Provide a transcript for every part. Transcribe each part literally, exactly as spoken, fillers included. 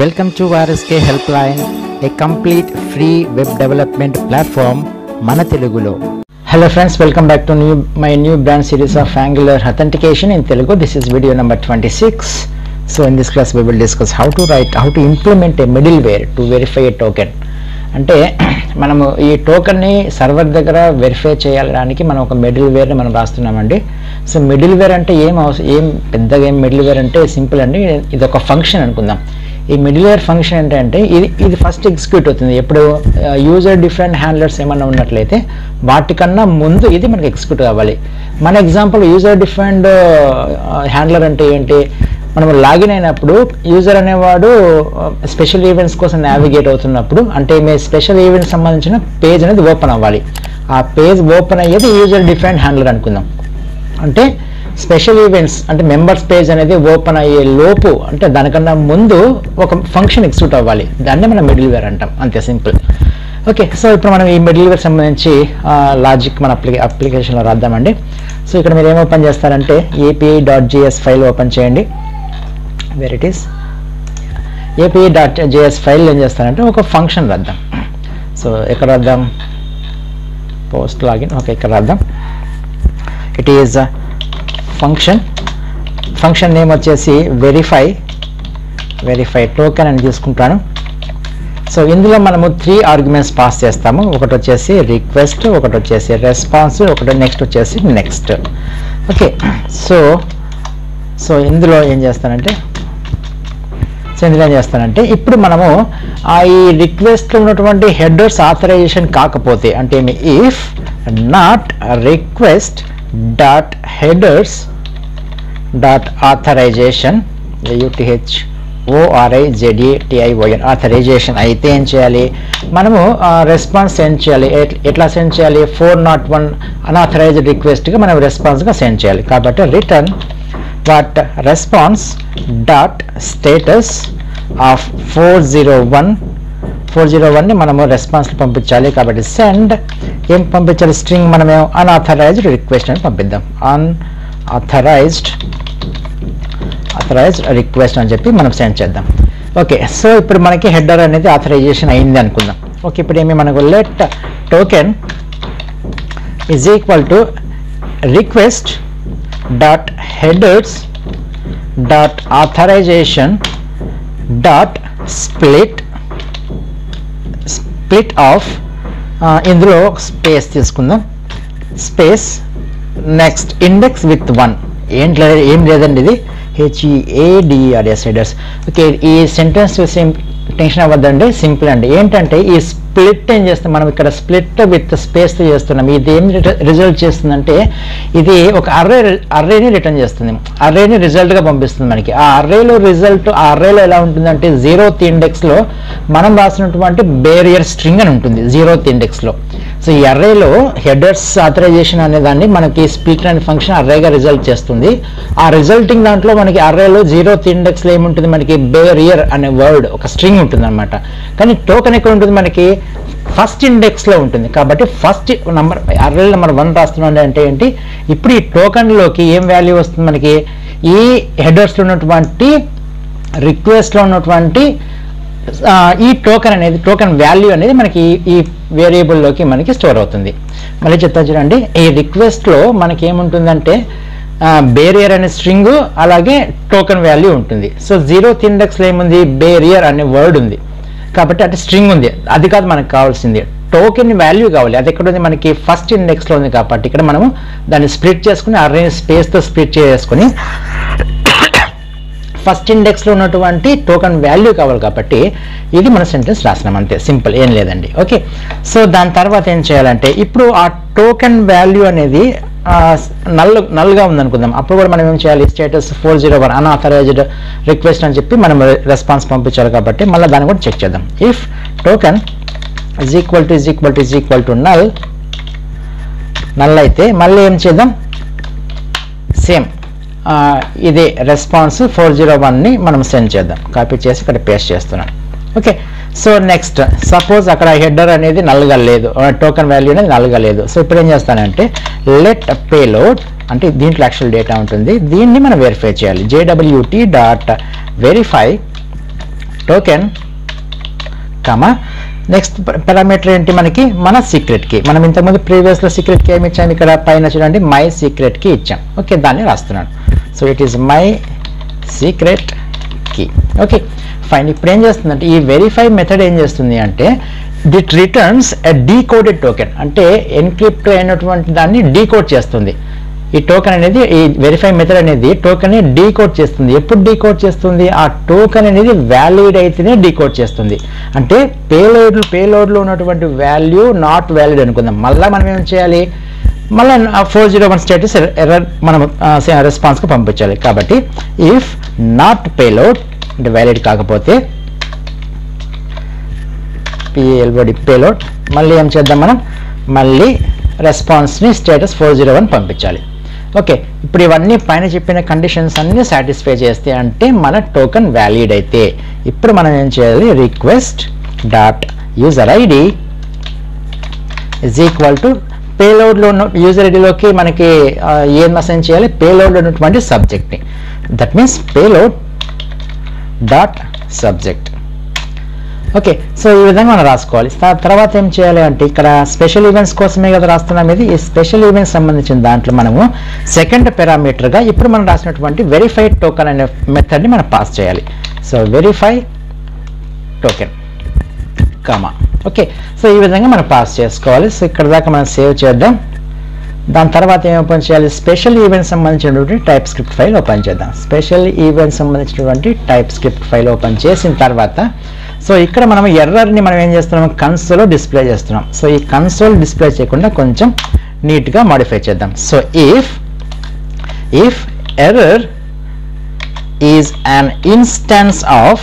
Welcome to R S K Helpline, a complete free web development platform, Mana Telugulo. Hello friends, welcome back to new, my new brand series of Angular Authentication in Telugu. This is video number twenty-six. So in this class we will discuss how to write, how to implement a middleware to verify a token. అంటే మనము ఈ టోకెన్ని server దగ్గర verify చేయాలడానికి మనం ఒక మిడిల్వేర్ని మనం రాస్తున్నామండి. So middleware అంటే ఏం ఏం పెద్దగా ఏం మిడిల్వేర్ అంటే సింపుల్ అండి. ఇది ఒక ఫంక్షన్ అనుకుందాం. ఈ మిడిల్వేర్ ఫంక్షన్ ఏంటంటే ఇది ఇది ఫస్ట్ ఎగ్జిక్యూట్ అవుతుంది ఎప్పుడు యూజర్ డిఫరెంట్ హ్యాండ్లర్స్ ఏమన్నా ఉన్నట్లయితే వాటికన్నా ముందు ఇది మనకి ఎగ్జిక్యూట్ అవ్వాలి. మన ఎగ్జాంపుల్ యూజర్ డిఫరెంట్ హ్యాండ్లర్ అంటే ఏంటి, మనం లాగిన్ అయినప్పుడు యూజర్ అనేవాడు స్పెషల్ ఈవెంట్స్ కోసం నావిగేట్ అవుతున్నప్పుడు అంటే మీ స్పెషల్ ఈవెంట్స్ సంబంధించిన పేజ్ అనేది ఓపెన్ అవ్వాలి. ఆ పేజ్ ఓపెన్ అయ్యేది యూజర్ డిఫరెంట్ హ్యాండ్లర్ అనుకుందాం. అంటే స్పెషల్ ఈవెంట్స్ అంటే మెంబర్స్ పేజ్ అనేది ఓపెన్ అయ్యే లోపు అంటే దానికన్నా ముందు ఒక ఫంక్షన్ ఎగ్జిక్యూట్ అవ్వాలి, దాన్ని మనం మిడిల్వేర్ అంటాం. అంతే సింపుల్. ఓకే, సో ఇప్పుడు మనం ఈ మిడిల్వేర్ సంబంధించి లాజిక్ మన అప్లికే అప్లికేషన్లో రాద్దామండి. సో ఇక్కడ మీరు ఏం ఓపెన్ చేస్తారంటే API dot JS file open చేయండి. where it is api.js file ఏం చేస్తారంటే ఒక ఫంక్షన్ రాద్దాం. సో ఎక్కడ రాద్దాం, పోస్ట్ లాగిన్. ఓకే, ఇక్కడ రాద్దాం. It is function function name వచ్చేసి వెరిఫై వెరిఫై టోకెన్ అని తీసుకుంటాను. సో ఇందులో మనము త్రీ ఆర్గ్యుమెంట్స్ పాస్ చేస్తాము. ఒకటి వచ్చేసి రిక్వెస్ట్, ఒకటి వచ్చేసి రెస్పాన్స్, ఒకటి నెక్స్ట్ వచ్చేసి నెక్స్ట్. ఓకే, సో సో ఇందులో ఏం చేస్తానంటే సో ఇందులో ఏం చేస్తానంటే ఇప్పుడు మనము ఆ ఈ రిక్వెస్ట్లో ఉన్నటువంటి హెడర్స్ ఆథరైజేషన్ కాకపోతే అంటే ఏమి, if not request dot headers dot authorization U T H O R I Z A T I O N authorization అయితే ఏం చేయాలి, మనము రెస్పాన్స్ సెండ్ చేయాలి. ఎట్లా సెండ్ చేయాలి, ఫోర్ నాట్ వన్ అన్ఆథరైజ్డ్ రిక్వెస్ట్గా మనం రెస్పాన్స్గా సెండ్ చేయాలి. కాబట్టి return what response dot status of four zero one four zero one మనము రెస్పాన్స్లు పంపించాలి. కాబట్టి సెండ్ ఏం పంపించాలి, స్ట్రింగ్ మనమే అన్ఆథరైజ్డ్ రిక్వెస్ట్ అని పంపిద్దాం. అన్ఆథరైజ్డ్ ఆథరైజ్డ్ రిక్వెస్ట్ అని చెప్పి మనం సెండ్ చేద్దాం. ఓకే, సో ఇప్పుడు మనకి హెడర్ అనేది ఆథరైజేషన్ అయింది అనుకుందాం. ఓకే, ఇప్పుడు ఏమి మనకు let token is equal to request dot headers dot authorization dot split split of uh, ఇందులో స్పేస్ తీసుకుందాం. Space next index with one. ఏంటి ఏం లేదండి, ఇది హెచ్ఈఏడిఆర్ఎస్ హెడర్స్. ఓకే, ఈ సెంటెన్స్ చూసి టెన్షన్ అవ్వద్దండి, సింపుల్ అండి. ఏంటంటే ఈ స్ప్లిట్ ఏం చేస్తాం మనం, ఇక్కడ స్ప్లిట్ విత్ స్పేస్తో చేస్తున్నాం. ఇది ఏం రిజల్ట్ చేస్తుందంటే ఇది ఒక అర్రే అర్రేని రిటర్న్ చేస్తుంది, అర్రేని రిజల్ట్గా పంపిస్తుంది మనకి. ఆ అర్రేలో రిజల్ట్ ఆ అర్రేలో ఎలా ఉంటుందంటే జీరోత్ ఇండెక్స్లో మనం రాసినటువంటి బేరియర్ స్ట్రింగ్ అని ఉంటుంది జీరోత్ ఇండెక్స్లో. సో ఈ అర్రేలో హెడర్స్ ఆథరైజేషన్ అనేదాన్ని మనకి స్ప్లిట్ అనే ఫంక్షన్ అర్రేగా రిజల్ట్ చేస్తుంది. ఆ రిజల్టింగ్ దాంట్లో మనకి అర్రేలో జీరోత్ ఇండెక్స్లో ఏముంటుంది, మనకి బేరియర్ అనే వర్డ్ ఒక స్ట్రింగ్ ఉంటుంది అనమాట. కానీ టోకెన్ ఎక్కడ ఉంటుంది, మనకి ఫస్ట్ ఇండెక్స్లో ఉంటుంది. కాబట్టి ఫస్ట్ నంబర్ అర్రేలో నెంబర్ వన్ రాస్తున్నాం అంటే ఏంటి, ఇప్పుడు ఈ టోకెన్లోకి ఏం వాల్యూ వస్తుంది మనకి, ఈ హెడర్స్లో ఉన్నటువంటి రిక్వెస్ట్లో ఉన్నటువంటి ఈ టోకెన్ అనేది టోకెన్ వాల్యూ అనేది మనకి ఈ వేరియబుల్లోకి మనకి స్టోర్ అవుతుంది. మళ్ళీ చెప్తా చూడండి, ఈ రిక్వెస్ట్లో మనకి ఏముంటుందంటే బేరియర్ అనే స్ట్రింగ్ అలాగే టోకెన్ వాల్యూ ఉంటుంది. సో జీరోత్ ఇండెక్స్లో ఏముంది, బేరియర్ అనే వర్డ్ ఉంది. కాబట్టి అంటే స్ట్రింగ్ ఉంది, అది కాదు మనకు కావాల్సింది, టోకెన్ వాల్యూ కావాలి. అది ఎక్కడ ఉంది మనకి, ఫస్ట్ ఇండెక్స్లో ఉంది. కాబట్టి ఇక్కడ మనము దాన్ని స్ప్లిట్ చేసుకుని అర్రే స్పేస్తో స్ప్లిట్ చేసుకుని ఫస్ట్ ఇండెక్స్లో ఉన్నటువంటి టోకెన్ వాల్యూ కావాలి. కాబట్టి ఇది మన సెంటెన్స్ రాసినాం, అంతే సింపుల్, ఏం లేదండి. ఓకే, సో దాని తర్వాత ఏం చేయాలంటే ఇప్పుడు ఆ టోకెన్ వాల్యూ అనేది నల్ నల్గా ఉందనుకుందాం. అప్పుడు కూడా మనం ఏం చేయాలి, status four zero one unauthorized request అని చెప్పి మనం రెస్పాన్స్ పంపించాలి. కాబట్టి మళ్ళీ దాన్ని కూడా చెక్ చేద్దాం. If token is equal to is equal to is equal to null null అయితే మళ్ళీ ఏం చేద్దాం, సేమ్ ఇదే రెస్పాన్స్ ఫోర్ జీరో వన్ని మనం సెండ్ చేద్దాం. కాపీ చేసి ఇక్కడ పేస్ట్ చేస్తున్నాను. ఓకే, సో నెక్స్ట్ సపోజ్ అక్కడ హెడర్ అనేది నల్గా లేదు, టోకెన్ వాల్యూ అనేది నల్గా లేదు. సో ఇప్పుడు ఏం చేస్తానంటే లెట్ పేలోడ్ అంటే దీంట్లో యాక్చువల్ డేటా ఉంటుంది, దీన్ని మనం వెరిఫై చేయాలి. JWT dot verify token comma next parameter मन की मन सीक्रेट की मन इंतमुंदु प्रीवियस सीक्रेट की एम इच्चाम इक्कड़ पैन चूडंडी मै सीक्रेट की इच्चाम ओके दाने रास्तुन्नानु so it is my secret की ओके फाइन इप्पुडु एम चेस्तुंदंटे ई वेरीफाई मेथड एम चेस्तुंदी अंटे दिट रिटर्न्स ए डीकोडेड टोकन अंटे एन्क्रिप्ट अयिनटुवंटि दानिनि डीकोड चेस्तुंदी ఈ టోకెన్ అనేది ఈ వెరిఫై మెథడ్ అనేది టోకెన్ ని డీకోడ్ చేస్తుంది ఎప్పుడు డీకోడ్ చేస్తుంది ఆ టోకెన్ అనేది వాలిడ్ అయితేనే డీకోడ్ చేస్తుంది అంటే పేలోడ్ పేలోడ్ లో ఉన్నటువంటి వాల్యూ నాట్ వాలిడ్ అనుకుందాం మళ్ళీ మనం ఏం చేయాలి మళ్ళీ four zero one status error మనం రెస్పాన్స్ కు పంపించాలి కాబట్టి ఇఫ్ నాట్ పేలోడ్ అంటే వాలిడ్ కాకపోతే పీఎల్ఓడి పేలోడ్ మళ్ళీ ఏం చేద్దాం మనం మళ్ళీ రెస్పాన్స్ ని స్టేటస్ ఫోర్ జీరో వన్ పంపించాలి ఓకే ఇప్పుడు ఇవన్నీ పైన చెప్పిన కండిషన్స్ అన్ని సాటిస్ఫై చేస్తే అంటే మన టోకెన్ వాలిడ్ అయితే ఇప్పుడు మనం ఏం చేయాలి request dot user ID is equal to payload లో యూజర్ ఐడి లోకి మనకి ఏం మెసేజ్ చేయాలి పేలోడ్ ఉన్నటువంటి సబ్జెక్ట్ ని that means payload dot subject okay so ఈ విధంగా మనం రాసుకోవాలి తర్వాత ఏం చేయాలి అంటే ఇక్కడ స్పెషల్ ఈవెంట్స్ కోసమే కదా రాస్తున్నాం ఇది ఈ స్పెషల్ ఈవెంట్స్ సంబంధించిన దాంట్లో మనము సెకండ్ పారామీటర్గా ఇప్పుడు మనం రాసినటువంటి వెరిఫై టోకెన్ అనే మెథడ్ని మనం పాస్ చేయాలి so verify token comma okay so ఈ విధంగా మనం పాస్ చేసుకోవాలి సో ఇక్కడ దాకా మనం సేవ్ చేద్దాం దాని తర్వాత ఏం ఓపెన్ చేయాలి స్పెషల్ ఈవెంట్ సంబంధించినటువంటి టైప్ స్క్రిప్ట్ ఫైల్ ఓపెన్ చేద్దాం స్పెషల్ ఈవెంట్ సంబంధించినటువంటి టైప్ స్క్రిప్ట్ ఫైల్ ఓపెన్ చేసిన తర్వాత సో ఇక్కడ మనం ఎర్రర్ ని మనం ఏం చేస్తున్నాం కన్సోల్ డిస్ప్లే చేస్తున్నాం సో ఈ కన్సోల్ డిస్ప్లే చేయకుండా కొంచెం నీట్ గా మోడిఫై చేద్దాం so if if error is an instance of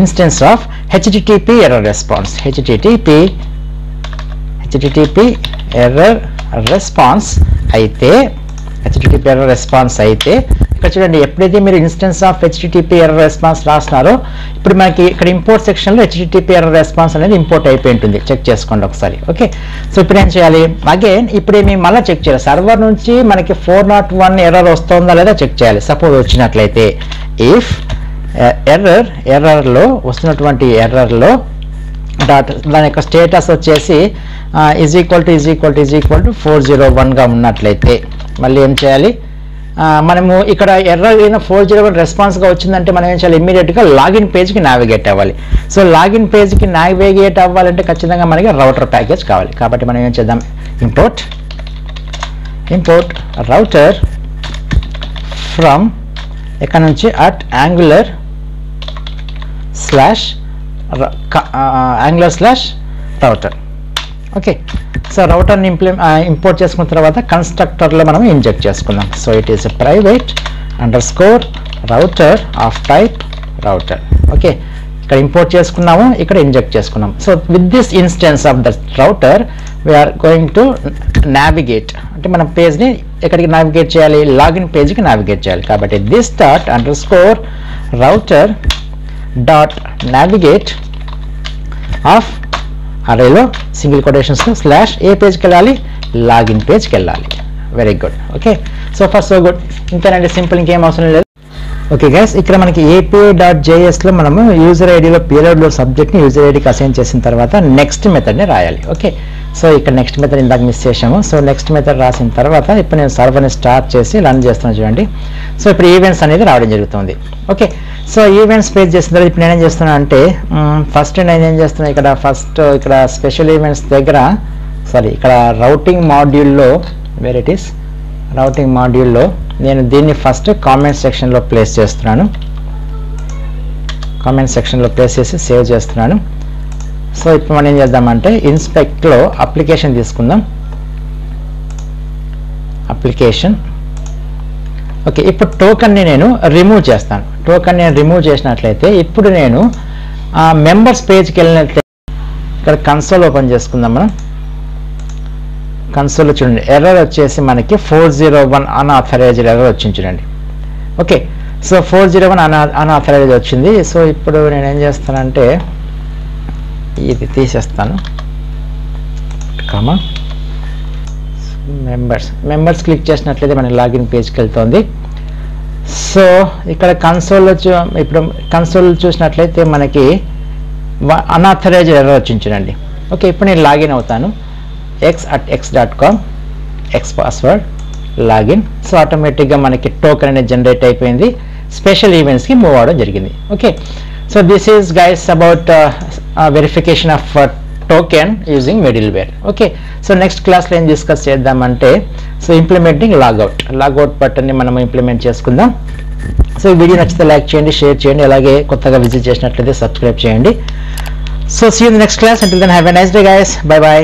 instance of http error response http http error response అయితే http error response అయితే చూడండి ఎప్పుడైతే మీరు instance of HTTP error response రాస్తున్నారో ఇప్పుడు మనకి ఇక్కడ ఇంపోర్ట్ సెక్షన్లో హెచ్టిటిపి ఎర్రర్ రెస్పాన్స్ అనేది ఇంపోర్ట్ అయిపోయి ఉంటుంది చెక్ చేసుకోండి ఒకసారి ఓకే సో ఇప్పుడు ఏం చేయాలి అగైన్ ఇప్పుడే మేము మళ్ళీ చెక్ చేయాలి సర్వర్ నుంచి మనకి ఫోర్ నాట్ వన్ ఎర్రర్ వస్తుందా లేదా చెక్ చేయాలి సపోజ్ వచ్చినట్లయితే ఇఫ్ ఎర్రర్ ఎర్రర్లో వస్తున్నటువంటి ఎర్రర్లో డాట్ దాని యొక్క స్టేటస్ వచ్చేసి is equal to is equal to is equal to four zero వన్గా ఉన్నట్లయితే మళ్ళీ ఏం చేయాలి మనము ఇక్కడ ఎర్రర్ అయిన ఫోర్ జీరో వన్ రెస్పాన్స్గా వచ్చిందంటే మనం ఏం చేయాలి ఇమ్మీడియట్గా లాగిన్ పేజ్కి నావిగేట్ అవ్వాలి సో లాగిన్ పేజ్కి నావిగేట్ అవ్వాలంటే ఖచ్చితంగా మనకి రౌటర్ ప్యాకేజ్ కావాలి కాబట్టి మనం ఏం చేద్దాం ఇంపోర్ట్ ఇంపోర్ట్ రౌటర్ ఫ్రమ్ ఇక్కడ నుంచి at angular slash angular slash router okay so రౌటర్ని ఇంప్లే ఇంపోర్ట్ చేసుకున్న తర్వాత కన్స్ట్రక్టర్లో మనం ఇంజెక్ట్ చేసుకుందాం so it is private underscore router of type router okay ఇక్కడ ఇంపోర్ట్ చేసుకున్నాము ఇక్కడ ఇంజెక్ట్ చేసుకున్నాం so with this instance of that router we're going to navigate అంటే మనం పేజ్ని ఎక్కడికి నావిగేట్ చేయాలి లాగిన్ పేజ్కి నావిగేట్ చేయాలి కాబట్టి this dot underscore router dot navigate of అరేలో సింగిల్ కొటేషన్స్లో స్లాష్ ఏ పేజ్కి వెళ్ళాలి లాగిన్ పేజ్కి వెళ్ళాలి very good okay so for so good ఇంతేనండి సింపుల్ ఇంకేం అవసరం లేదు ఓకే గైస్ ఇక్కడ మనకి ఏపీఐ డాట్ జేఎస్లో మనము యూజర్ ఐడిలో పేలోడ్లో సబ్జెక్ట్ని యూజర్ ఐడికి అసైన్ చేసిన తర్వాత నెక్స్ట్ మెథడ్ని రాయాలి ఓకే సో ఇక్కడ నెక్స్ట్ మెథడ్ ఇందాక మిస్ చేసాము సో నెక్స్ట్ మెథడ్ రాసిన తర్వాత ఇప్పుడు నేను సర్వర్ని స్టార్ట్ చేసి రన్ చేస్తున్నాను చూడండి సో ఇప్పుడు ఈవెంట్స్ అనేది రావడం జరుగుతుంది ఓకే సో ఈవెంట్స్ పేజ్ చేసిన తర్వాత ఇప్పుడు నేనేం చేస్తున్నా అంటే ఫస్ట్ నేను ఏం చేస్తున్నా ఇక్కడ ఫస్ట్ ఇక్కడ స్పెషల్ ఈవెంట్స్ దగ్గర సారీ ఇక్కడ రౌటింగ్ మాడ్యూల్లో వేర్ ఇట్ ఈస్ రౌటింగ్ మాడ్యూల్లో నేను దీన్ని ఫస్ట్ కామెంట్ సెక్షన్లో ప్లేస్ చేస్తున్నాను కామెంట్ సెక్షన్లో ప్లేస్ చేసి సేవ్ చేస్తున్నాను సో ఇప్పుడు మనం ఏం చేద్దామంటే ఇన్స్పెక్ట్లో అప్లికేషన్ తీసుకుందాం అప్లికేషన్ ఓకే ఇప్పుడు టోకన్ని నేను రిమూవ్ చేస్తాను టోకన్ నేను రిమూవ్ చేసినట్లయితే ఇప్పుడు నేను మెంబర్స్ పేజ్కి వెళ్ళినట్లయితే ఇక్కడ కన్సోల్ ఓపెన్ చేసుకుందాం మనం కన్సోల్ చూడండి ఎర్రర్ వచ్చేసి మనకి four zero one unauthorised error వచ్చింది చూడండి okay so four zero one అన్ అన్ఆథరైజ్ వచ్చింది సో ఇప్పుడు నేను ఏం చేస్తానంటే ఇది తీసేస్తాను కామా మెంబర్స్ మెంబర్స్ క్లిక్ చేసినట్లయితే మనకి లాగిన్ పేజ్కి వెళ్తుంది సో ఇక్కడ కన్సోల్ ఇప్పుడు కన్సోల్ చూసినట్లయితే మనకి అన్ఆథరైజ్డ్ ఎర్రర్ వచ్చిందండి. ఓకే, ఇప్పుడు నేను లాగిన్ అవుతాను X at X dot com X password login. So ఆటోమేటిక్గా మనకి టోకెన్ అనేది జనరేట్ అయిపోయింది, స్పెషల్ ఈవెంట్స్కి మూవ్ అవడం జరిగింది. Okay, so this is guys about verification of token using middleware. Okay, so next క్లాస్లో ఏం డిస్కస్ చేద్దామంటే సో ఇంప్లిమెంటింగ్ లాగౌట్ లాగౌట్ బటన్ని మనం ఇంప్లిమెంట్ చేసుకుందాం. సో ఈ వీడియో నచ్చితే లైక్ చేయండి, షేర్ చేయండి, అలాగే కొత్తగా విజిట్ చేసినట్లయితే సబ్స్క్రైబ్ చేయండి. So see you in the next class. Until then have a nice day guys. Bye by.